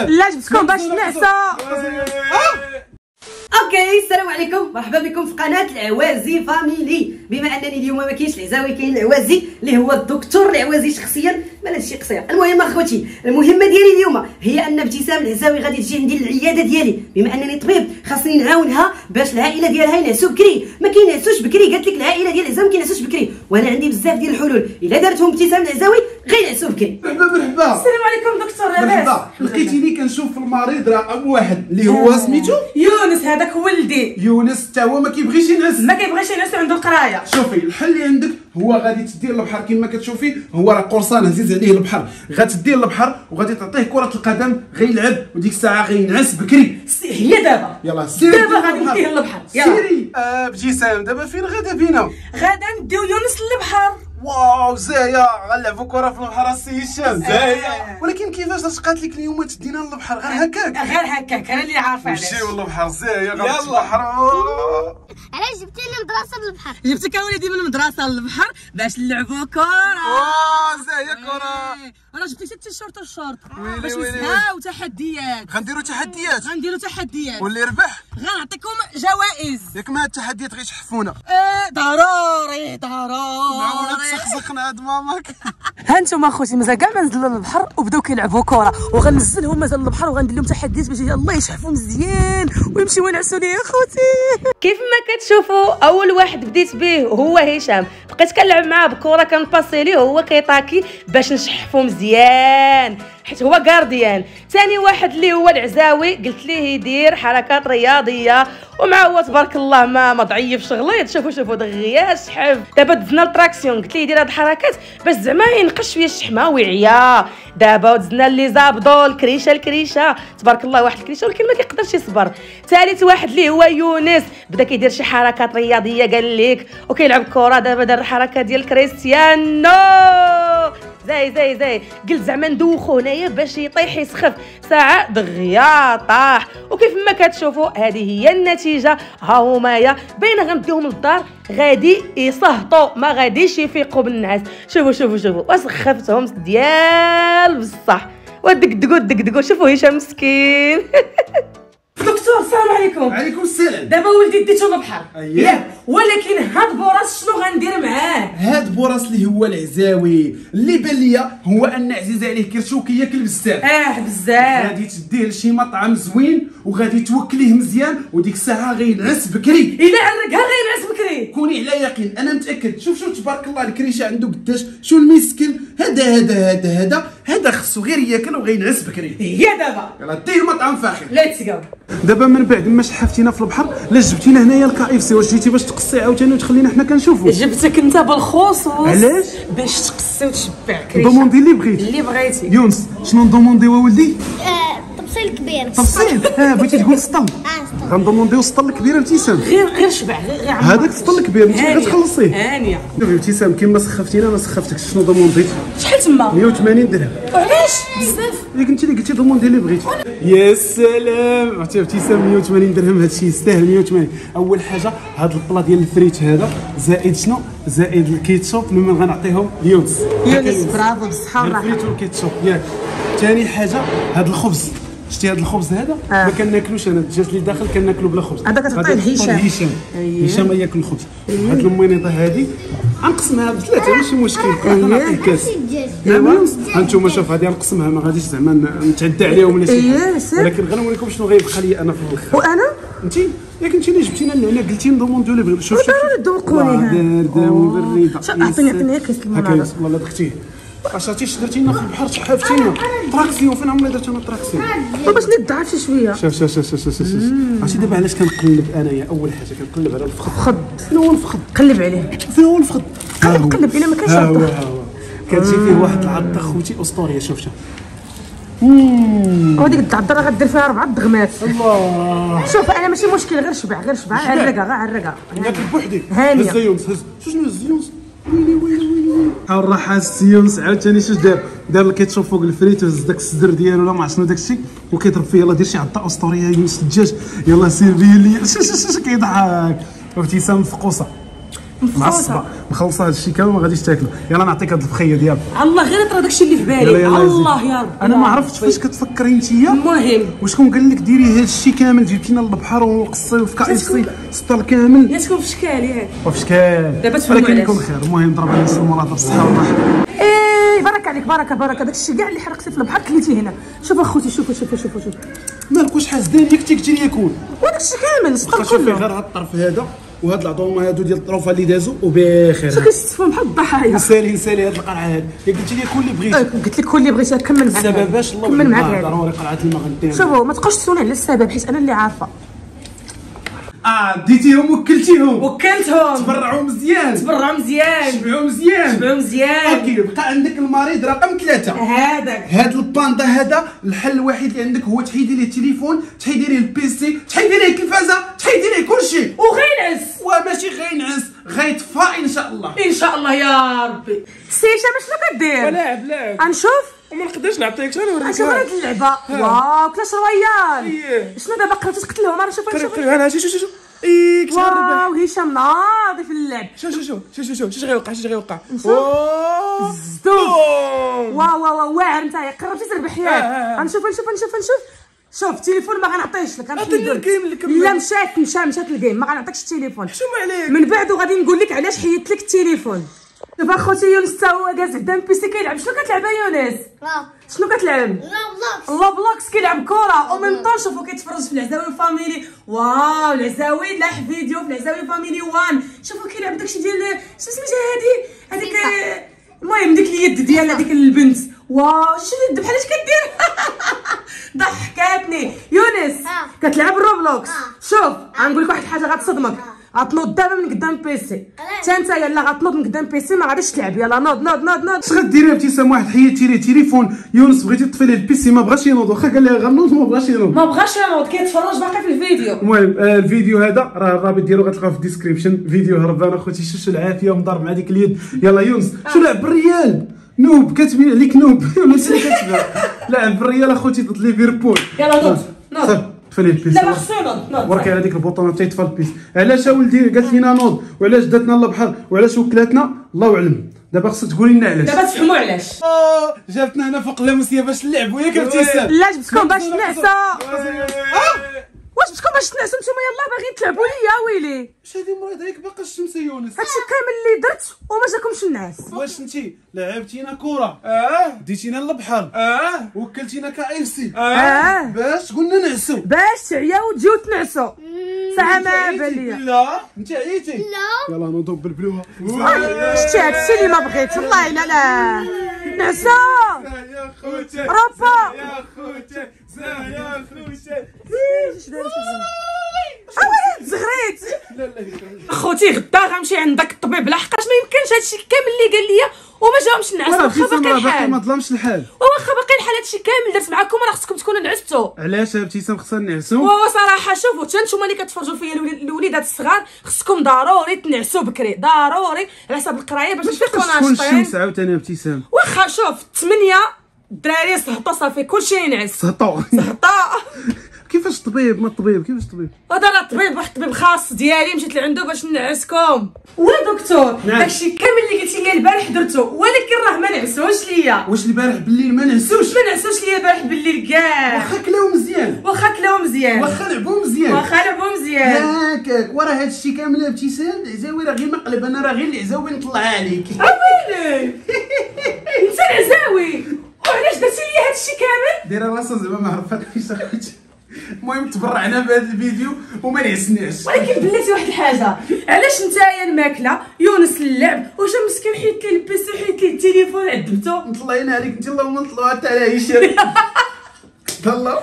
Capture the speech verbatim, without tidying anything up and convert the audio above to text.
لا جبتكم باش نعسى. اوكي السلام عليكم، مرحبا بكم في قناه العوازي فاميلي. بما انني اليوم ما كاينش العزاوي كاين العوازي اللي هو الدكتور العوازي شخصيا، مالا شي قصير. المهم اخوتي، المهمه ديالي اليوم هي ان ابتسام العزاوي غادي تجي عندي للعياده ديالي. بما انني طبيب خاصني نعاونها باش العائله ديالها ينعسوا بكري، ما كينعسوش بكري. قالت لك العائله ديال العزاوي ما كينعسوش بكري، وانا عندي بزاف ديال الحلول الا دارتهم ابتسام العزاوي غينعسوا بكري. مرحبا مرحبا، السلام عليكم دكتور. مرحبا، لقيتيني كنشوف المريض راه ام واحد اللي هو سميتو يونس. هذاك ولدي يونس حتى هو ما كيبغيش ينعس، ما كيبغيش ينعس، عنده القرايه. شوفي الحل اللي عندك هو غادي تدير البحر كما كتشوفي، هو راه قرصان هزيز عليه البحر، غتدير البحر وغادي تعطيه كره القدم غيلعب، وديك الساعه غينعس بكري. هي دابا يلا سيري، دابا غادي نديه للبحر. سيري ابتسام، دابا فين غدا بينا؟ غدا نديو يونس للبحر. واو زايا، غنلعبوا كره في البحر السي هشام. زايا، ولكن كيفاش اش قالت لك اليوم تدينا للبحر؟ غير هكاك غير هكاك، انا اللي عارفه علاش نمشيو للبحر. زايا غنمشيو للبحر. علاش جبتيني المدرسه للبحر؟ جبتك يا وليدي من المدرسه للبحر باش نلعبوا كره. واو زايا كره، انا جبتك حتى الشورت الشورت باش نسهاو تحديات. غنديروا تحديات غنديروا تحديات واللي يربح غنعطيكم جوائز. ياك ما التحديات غيتحفونا. اه ضروري ضروري سخسخنا هاد ماماك. ها نتوما اخوتي مازال كاع ما نزلوا للبحر وبداو كيلعبوا كره، وغنزلهم مازال للبحر وغندير لهم تحديات باش الله يشحفهم مزيان ويمشيو ينعسوا لي اخوتي. كيف ما كتشوفوا اول واحد بديت به هو هشام، بقيت كنلعب معاه بكره كنباسي ليه وهو كيطاكي باش نشحفو مزيان حيت هو غارديان. ثاني واحد اللي هو العزاوي قلت ليه يدير حركات رياضيه ومع هو تبارك الله ما ما ضعيفش غليظ. شوفوا شوفوا دغيا شحف. دابا دزنا التراكسيون قلت ليه يدير هاد الحركات باش زعما ينقص شويه الشحمه ويعيا. دابا ودزنا لي زابدو الكريشه الكريشه تبارك الله، واحد الكريشه ولكن ما كيقدرش يصبر. ثالث واحد اللي هو يونس بدا كيدير شي حركات رياضيه قال لك وكيلعب كره. دابا دار الحركه ديال كريستيانو زي زي زي، قلت زعما ندوخو هنايا باش يطيح يسخف ساعه دغيا طاح. وكيف ما كتشوفوا هذه هي النتيجه. ها همايا باينه غنديهم للدار غادي يصهطوا، ما غاديش يفيقوا بالنعاس. شوفوا شوفوا شوفوا وسخفتهم ديال بصح ودقدقوا دقدقوا. شوفوا هشام مسكين. دكتور السلام عليكم. عليكم السلام. دابا ولدي ديتو للبحر ياك، ولكن هاد بوراس شنو غندير معاه؟ هاد بوراس اللي هو العزاوي اللي بان ليا هو ان عزيز عليه كرشوكيه كل بزاف. اه بزاف. غادي تديه لشي مطعم زوين وغادي توكليه مزيان وديك الساعه غينعس بكري. الا عرقها غينعس بكري، كوني على يقين انا متاكد. شوف شوف تبارك الله الكريشه عنده قداش، شو المسكين. هذا هذا هذا هذا هذا خصو غير ياكل وغينعس بكري. هي دابا يلا ديه مطعم فاخر. ليتس جو. دابا من بعد ما شحفتينا في البحر لا جبتينا هنايا الكاي اف سي، واش جيتي باش تقصي عاوتاني وتخلينا حنا كنشوفو؟ جبتك انت بالخصوص. علاش؟ باش تقصي وتشبع كريشه. دوموندي اللي بغيتي اللي بغيتي. يونس شنو ندومونديو ولدي؟ آه، طبسيل كبير. طبسيل اه بغيتي تقول سطل. اه سطل. غندومونديو السطل الكبير ابتسام. غير غير شبع غير عمر هذاك السطل الكبير انت غتخلصيه. هانيه شوفي ابتسام كيما سخفتينا ما سخفتكش. شنو دومونديتي؟ شحال تما؟ مية وثمانين درهم. علاش بزاف؟ ياك انت اللي قلتي دوموندي اللي بغيتي. يا سلام عرفتي ابتسام مية وثمانين درهم، هادشي يستاهل مية وثمانين. اول حاجه هاد البلا ديال الفريت هذا زائد شنو زائد الكيتشوب اللي غنعطيهم ليونس. يونس برافو بصحه والراحه. الفريت والكيتشوب ياك. ثاني حاجه هاد الخبز، شتي هاد الخبز هذا آه. ما كناكلوش، انا الدجاج اللي داخل كناكلو بلا خبز. هذا كتعطيه لهشام. هشام هشام ياكل الخبز. هاد الموينيطه هادي غنقسمها بثلاثه ماشي مشكل. غنعطيه كاس هانتوما. شوف هادي غنقسمها ما غاديش زعما نتعدى عليهم ولا شي حاجه، ولكن غنوريكم شنو غيبقى لي انا في الاخر. وانا انت ياك انت اللي جبتينا لهنا قلتي ندوموندو لي بغيتو. شوف شوف دوقوني هاد وبريده. عطيني كاس الماء والله دختيه. عشاتي شدرتي لنا في البحر تحافتينا تراكسيون. فين عمري درت انا تراكسيون؟ باش نضعف شي شويه. شوف شوف شوف شوف شوف عرفتي دابا علاش كنقلب انايا. اول حاجه كنقلب على الفخذ. الفخذ فين هو الفخذ؟ قلب عليه فين هو الفخذ؟ قلب عليه ما كانش عطخ. كتجي فيه واحد العضه خوتي اسطوريه. شوف شوف هذيك العضه راه غدير فيها اربع دغمات. الله شوف انا ماشي مشكل. غير شبع غير شبع عرقها غير عرقها ياكل بوحدي. هانيه الزيونس هز. شنو الزيونس؟ ويلي ويلي ويلي ها الراحه السيونس عاوتاني. شوف دار دار كيتشوف فوق الفريت وهز داك الصدر ديالو ولا ما عرفت شنو داك الشيء وكيضرب فيه. يلاه دير شي عطه اسطوريه يونس الدجاج. يلاه سير بيه لي. شوف شوف شوف كيضحك. وابتسام مفقوصه معصبه مخلصه هذا الشيء كامل وما غاديش تاكله. يلا نعطيك هذه الفخيه ديالك. الله غير يطرى داك الشيء اللي في بالي. الله يا رب انا ما عرفتش فاش كتفكري انتيا. المهم وشكون قال لك ديري هذا الشيء كامل؟ جبتينا للبحر وقصي وفي كاي سي سطر كامل. يا تكون في شكال ياك وفي شكال دابا تفهموا علاش. ولكن خير. المهم ضرب على السمراطه بالصحه والراحه. اي بارك عليك بركه بركه. داك الشيء كاع اللي حرقتي في البحر كليتي هنا. شوف اخوتي شوف شوف شوف شوف مالك واش حاس داني كنتي قلتي لي ياكل وداك الشيء كامل سطر كله. غير هاد الطرف هذا وهاد العظومه هادو ديال الطروفه اللي دازو وبخير. شكون كتستفهم بحال الضحايا. سالي سالي هاد القرعه هادي. قلت لي كل اللي بغيتي. قلت لك كل اللي بغيتي كمل معايا. السبب باش الله كمل معايا ضروري قرعه الماء غندير. شوفوا ما تبقاوش تسولوا على السبب حيت انا اللي عارفه. اه ديتيهم وكلتيهم. وكلتهم. تبرعوا مزيان. تبرعوا مزيان. شبعوا مزيان. شبعوا مزيان. اوكي بقى عندك المريض رقم ثلاثة. هذاك. هاد الباندا هذا الحل الوحيد اللي عندك هو تحيدي ليه التليفون، تحيدي ليه البيسي، تحيدي ليه التلفازة، تحيدي ليه كلشي. وغينعس. وماشي غينعس، غيطفى ان شاء الله. ان شاء الله يا ربي. سيشا شنو كدير؟ لاعب لاعب. غنشوف. وما نقدرش نعطيك شنو نوريك. شوف هاد اللعبه واو كلاش رويال. شنو دابا قربتي تقتلهم؟ راه شوف شوف انا شوف شوف شوف اي كتشرب واو هشام ناضي في اللعب. شوف شوف شوف شوف شوف شوف غيوقع شوف غيوقع. زدوم واو واو واعر انت قربتي تربح ياك. غنشوف نشوف نشوف نشوف شوف التليفون ما غنعطيهش لك. غنحيدو لا مشات مشات مشات الجيم ما غنعطيكش التليفون. شوف عليك من بعد وغادي نقول لك علاش حيدت لك التليفون. دابا خوتي يونس تا هو جالس قدام بيسي كيلعب. شنو كتلعب يونس؟ لا شنو كتلعب؟ لا بلوكس. لا بلوكس كيلعب كره ومن طون شوفو كيتفرج في العزاوي فاميلي. واو العزاوي لاح فيديو في العزاوي فاميلي واحد. شوفو كيلعب داكشي ديال شنو سميتها هادي هذيك. المهم ديك اليد ديال هذيك البنت. واو شنو اليد بحال اش كدير ضحكاتني يونس. كتلعب روبلوكس. شوف غنقول لك واحد الحاجه غتصدمك. غتنوض دابا من قدام بيسي. حتى انت يلا غتنوض من قدام بيسي ما غاديش تلعب. يلا نوض نوض نوض نوض. اش غديري ابتسام؟ واحد حيدتي ليه التليفون. يونس بغيتي تطفي ليه البيسي ما بغاش ينوض. واخا قال لها غنوض ما بغاش ينوض. ما بغاش ينوض كيتفرج باقي في الفيديو. المهم آه الفيديو هذا راه الرابط ديالو غتلقاه في الديسكريبشن. فيديو هربان اخوتي شوشو العافيه ومضرب مع ديك اليد. يلا يونس شو لعب بالريال. نوب كتبين عليك نوب ولا شنو كتبان؟ لعب بالريال اخوتي ضد ليفربول. يلا نوض نوض. دابا خصنا نوض. وركي على ديك البوطونه حتى يطفى البيس. علاش ولدي قالت لينا نوض وعلاش داتنا للبحر وعلاش وكلاتنا الله اعلم. دابا خصك تقولي لنا علاش. دابا تفهموا علاش. جابتنا هنا فوق لاموسيه باش نلعبوا ياك ابتسام. لا جبتكم باش نعسا. واش جبتكم باش تنعسوا نتوما؟ يلاه باغيين تلعبوا ليا ويلي. واش هادي مريضه ياك باقا الشمس يونس؟ هادشي كامل اللي درت وما جاكمش النعاس. واش انتي لعبتينا كره؟ اه ديتينا للبحر. اه وكلتينا كايفسي. اه باش قلنا نعسوا باش تعياو وتجيو تنعسوا. ساعه ما باليا. لا انت عييتي. لا يلاه نوضو بلبلوها. شتي هادشي اللي ما بغيت والله الا لا نعسوا يا خوتي. ربا يا خوتي يا خوتي. اوه زغريت. اخوتي غدا غنمشي عندك الطبيب لحقاش ما يمكنش هادشي كامل اللي قال لي وما جاهمش نعس. واخا باقي الحال ما ظلمش الحال. واخا باقي الحال هادشي كامل درت معاكم راه خصكم تكونوا نعستوا. علاش يا ابتسام خصنا نعسوا؟ وهو صراحه شوفوا حتى نتوما اللي كتفرجوا فيا الوليدات الصغار خصكم ضروري تنعسوا بكري ضروري على حساب القرايه باش تفيقوا ناشطين. الشمس عاوتاني يا ابتسام. واخا شوف ثمانية الدراري سهطوا صافي كلشي ينعس. سهطوا سهطوا. كيفاش الطبيب؟ ما الطبيب كيفاش الطبيب؟ هذا راه طبيب واحد الطبيب خاص ديالي مشيت لعندو باش نعسكم. وا دكتور داكشي كامل اللي قلتي لي البارح درتو ولكن راه ما نعسوش ليا. واش البارح بالليل ما نعسوش؟ ما نعسوش ليا البارح بالليل كاع. واخا كلاو مزيان. واخا كلاو مزيان. واخا لعبو مزيان. واخا لعبو مزيان. هاكاك. وراه هادشي كامل ابتسام العزاوي راه غير مقلب. انا راه غير العزاوي نطلعها عليك. اويلي انت العزاوي وعلاش درتي لي هادشي كامل؟ دايره راسها زعما ما عرفتش اخوتي. المهم تبرعنا بهذا الفيديو وما نعسناش. ولكن بلاتي واحد الحاجه علاش نتايا الماكله يونس اللعب وجا مسكين حيت لي البيسي حيت لي التليفون عذبته. نطلعينا عليك انت اللهم نطلعوا حتى على هشام. تهلاو.